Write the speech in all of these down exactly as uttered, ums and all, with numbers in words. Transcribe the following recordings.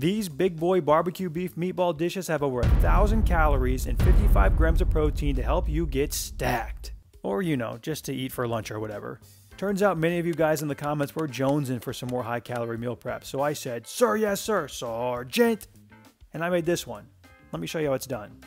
These Big Boy B B Q Beef Meatball dishes have over one thousand calories and fifty-five grams of protein to help you get stacked. Or, you know, just to eat for lunch or whatever. Turns out many of you guys in the comments were jonesing for some more high-calorie meal prep, so I said, sir, yes, sir, sergeant! And I made this one. Let me show you how it's done.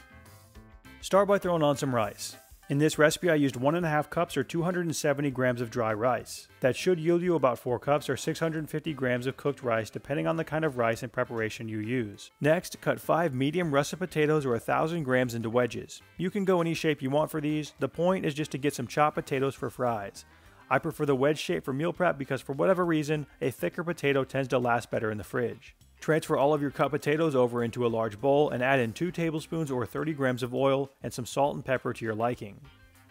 Start by throwing on some rice. In this recipe, I used one and a half cups or two hundred seventy grams of dry rice. That should yield you about four cups or six hundred fifty grams of cooked rice, depending on the kind of rice and preparation you use. Next, cut five medium russet potatoes or one thousand grams into wedges. You can go any shape you want for these. The point is just to get some chopped potatoes for fries. I prefer the wedge shape for meal prep because for whatever reason, a thicker potato tends to last better in the fridge. Transfer all of your cut potatoes over into a large bowl and add in two tablespoons or thirty grams of oil and some salt and pepper to your liking.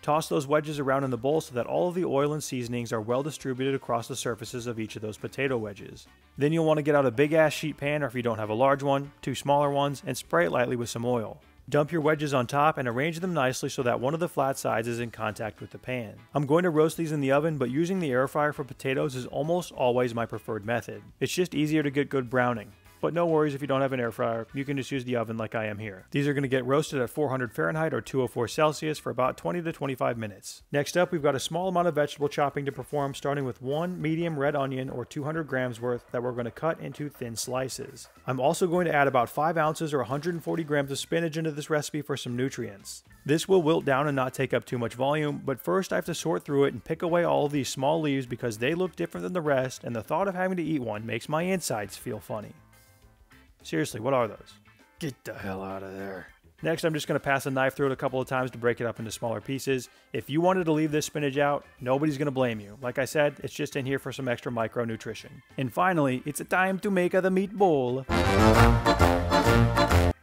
Toss those wedges around in the bowl so that all of the oil and seasonings are well distributed across the surfaces of each of those potato wedges. Then you'll want to get out a big ass sheet pan, or if you don't have a large one, two smaller ones, and spray it lightly with some oil. Dump your wedges on top and arrange them nicely so that one of the flat sides is in contact with the pan. I'm going to roast these in the oven, but using the air fryer for potatoes is almost always my preferred method. It's just easier to get good browning. But no worries if you don't have an air fryer, you can just use the oven like I am here. These are going to get roasted at four hundred Fahrenheit or two oh four Celsius for about twenty to twenty-five minutes. Next up, we've got a small amount of vegetable chopping to perform, starting with one medium red onion or two hundred grams worth that we're going to cut into thin slices. I'm also going to add about five ounces or one hundred forty grams of spinach into this recipe for some nutrients. This will wilt down and not take up too much volume, but first I have to sort through it and pick away all of these small leaves because they look different than the rest, and the thought of having to eat one makes my insides feel funny. Seriously, what are those? Get the hell out of there. Next, I'm just going to pass a knife through it a couple of times to break it up into smaller pieces. If you wanted to leave this spinach out, nobody's going to blame you. Like I said, it's just in here for some extra micronutrition. And finally, it's time to make the meatball.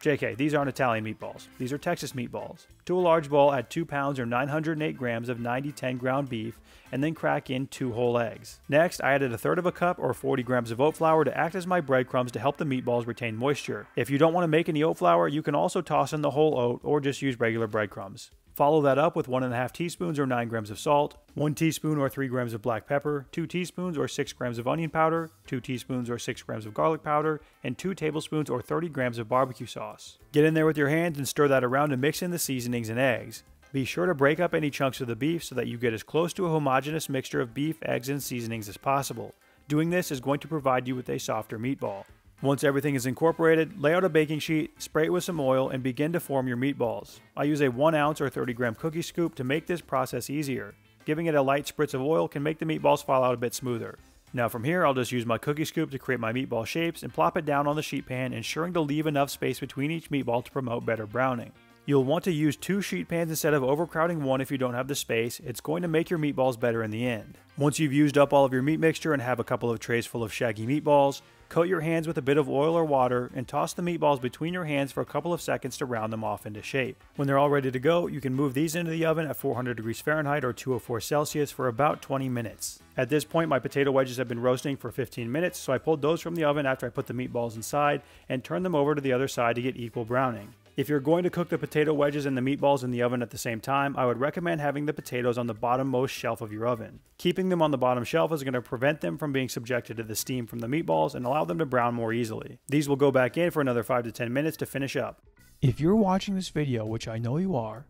J K, these aren't Italian meatballs. These are Texas meatballs. To a large bowl, add two pounds or nine hundred eight grams of ninety ten ground beef, and then crack in two whole eggs. Next, I added a third of a cup or forty grams of oat flour to act as my breadcrumbs to help the meatballs retain moisture. If you don't want to make any oat flour, you can also toss in the whole oat or just use regular breadcrumbs. Follow that up with one and a half teaspoons or nine grams of salt, one teaspoon or three grams of black pepper, two teaspoons or six grams of onion powder, two teaspoons or six grams of garlic powder, and two tablespoons or thirty grams of barbecue sauce. Get in there with your hands and stir that around to mix in the seasonings and eggs. Be sure to break up any chunks of the beef so that you get as close to a homogeneous mixture of beef, eggs, and seasonings as possible. Doing this is going to provide you with a softer meatball. Once everything is incorporated, lay out a baking sheet, spray it with some oil, and begin to form your meatballs. I use a one ounce or thirty gram cookie scoop to make this process easier. Giving it a light spritz of oil can make the meatballs fall out a bit smoother. Now from here, I'll just use my cookie scoop to create my meatball shapes and plop it down on the sheet pan, ensuring to leave enough space between each meatball to promote better browning. You'll want to use two sheet pans instead of overcrowding one if you don't have the space. It's going to make your meatballs better in the end. Once you've used up all of your meat mixture and have a couple of trays full of shaggy meatballs, coat your hands with a bit of oil or water and toss the meatballs between your hands for a couple of seconds to round them off into shape. When they're all ready to go, you can move these into the oven at four hundred degrees Fahrenheit or two oh four Celsius for about twenty minutes. At this point, my potato wedges have been roasting for fifteen minutes, so I pulled those from the oven after I put the meatballs inside and turned them over to the other side to get equal browning. If you're going to cook the potato wedges and the meatballs in the oven at the same time, I would recommend having the potatoes on the bottommost shelf of your oven. Keeping them on the bottom shelf is going to prevent them from being subjected to the steam from the meatballs and allow them to brown more easily. These will go back in for another five to ten minutes to finish up. If you're watching this video, which I know you are,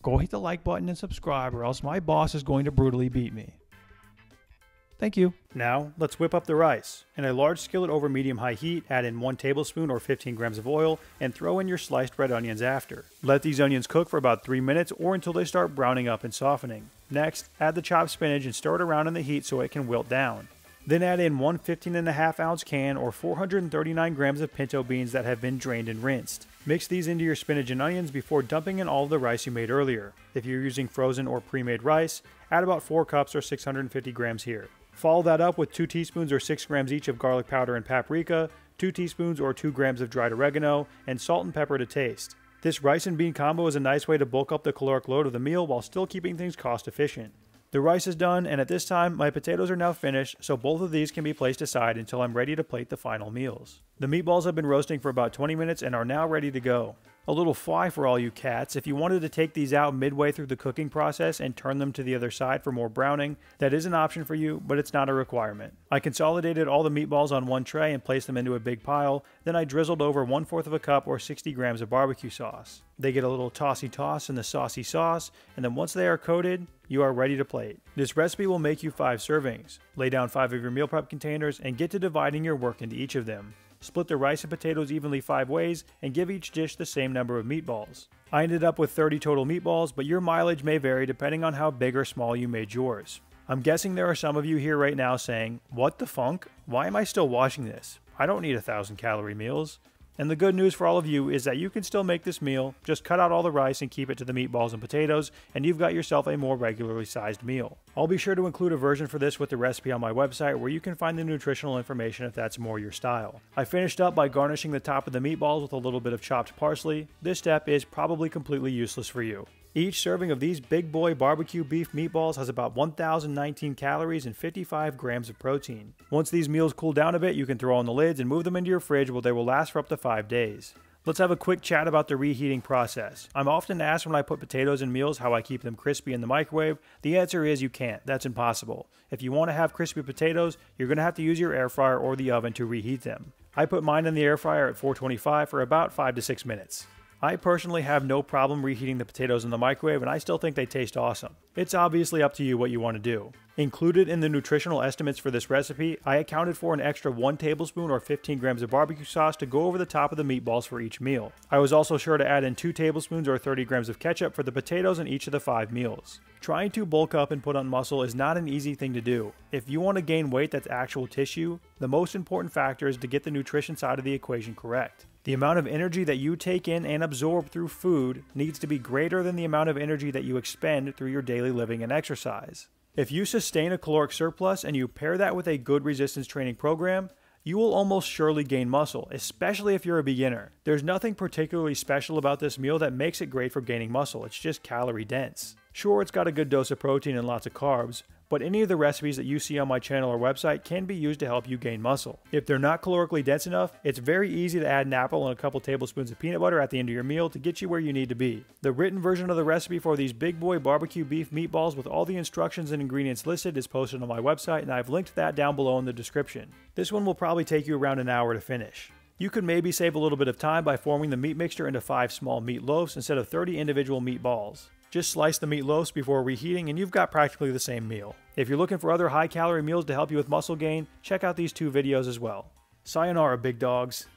go hit the like button and subscribe, or else my boss is going to brutally beat me. Thank you. Now, let's whip up the rice. In a large skillet over medium-high heat, add in one tablespoon or fifteen grams of oil and throw in your sliced red onions after. Let these onions cook for about three minutes or until they start browning up and softening. Next, add the chopped spinach and stir it around in the heat so it can wilt down. Then add in one fifteen and a half ounce can or four hundred thirty-nine grams of pinto beans that have been drained and rinsed. Mix these into your spinach and onions before dumping in all of the rice you made earlier. If you're using frozen or pre-made rice, add about four cups or six hundred fifty grams here. Follow that up with two teaspoons or six grams each of garlic powder and paprika, two teaspoons or two grams of dried oregano, and salt and pepper to taste. This rice and bean combo is a nice way to bulk up the caloric load of the meal while still keeping things cost efficient. The rice is done, and at this time, my potatoes are now finished, so both of these can be placed aside until I'm ready to plate the final meals. The meatballs have been roasting for about twenty minutes and are now ready to go. a little fly for all you cats. If you wanted to take these out midway through the cooking process and turn them to the other side for more browning, that is an option for you, but it's not a requirement. I consolidated all the meatballs on one tray and placed them into a big pile. Then I drizzled over one fourth of a cup or sixty grams of barbecue sauce. They get a little tossy toss in the saucy sauce, and then once they are coated, you are ready to plate. This recipe will make you five servings. Lay down five of your meal prep containers and get to dividing your work into each of them. Split the rice and potatoes evenly five ways and give each dish the same number of meatballs. I ended up with thirty total meatballs, but your mileage may vary depending on how big or small you made yours. I'm guessing there are some of you here right now saying, "What the funk? Why am I still watching this? I don't need a thousand calorie meals." And the good news for all of you is that you can still make this meal, just cut out all the rice and keep it to the meatballs and potatoes, and you've got yourself a more regularly sized meal. I'll be sure to include a version for this with the recipe on my website where you can find the nutritional information if that's more your style. I finished up by garnishing the top of the meatballs with a little bit of chopped parsley. This step is probably completely useless for you. Each serving of these Big Boy B B Q Beef Meatballs has about one thousand nineteen calories and fifty-five grams of protein. Once these meals cool down a bit, you can throw on the lids and move them into your fridge where they will last for up to five days. Let's have a quick chat about the reheating process. I'm often asked when I put potatoes in meals how I keep them crispy in the microwave. The answer is you can't. That's impossible. If you want to have crispy potatoes, you're going to have to use your air fryer or the oven to reheat them. I put mine in the air fryer at four twenty-five for about five to six minutes. I personally have no problem reheating the potatoes in the microwave, and I still think they taste awesome. It's obviously up to you what you want to do. Included in the nutritional estimates for this recipe, I accounted for an extra one tablespoon or fifteen grams of barbecue sauce to go over the top of the meatballs for each meal. I was also sure to add in two tablespoons or thirty grams of ketchup for the potatoes in each of the five meals. Trying to bulk up and put on muscle is not an easy thing to do. If you want to gain weight that's actual tissue, the most important factor is to get the nutrition side of the equation correct. The amount of energy that you take in and absorb through food needs to be greater than the amount of energy that you expend through your daily living and exercise. If you sustain a caloric surplus and you pair that with a good resistance training program, you will almost surely gain muscle, especially if you're a beginner. There's nothing particularly special about this meal that makes it great for gaining muscle. It's just calorie dense. Sure, it's got a good dose of protein and lots of carbs, but any of the recipes that you see on my channel or website can be used to help you gain muscle. If they're not calorically dense enough, it's very easy to add an apple and a couple tablespoons of peanut butter at the end of your meal to get you where you need to be. The written version of the recipe for these Big Boy B B Q Beef Meatballs with all the instructions and ingredients listed is posted on my website, and I've linked that down below in the description. This one will probably take you around an hour to finish. You could maybe save a little bit of time by forming the meat mixture into five small meat loaves instead of thirty individual meatballs. Just slice the meat loaves before reheating and you've got practically the same meal. If you're looking for other high calorie meals to help you with muscle gain, check out these two videos as well. Sayonara, big dogs.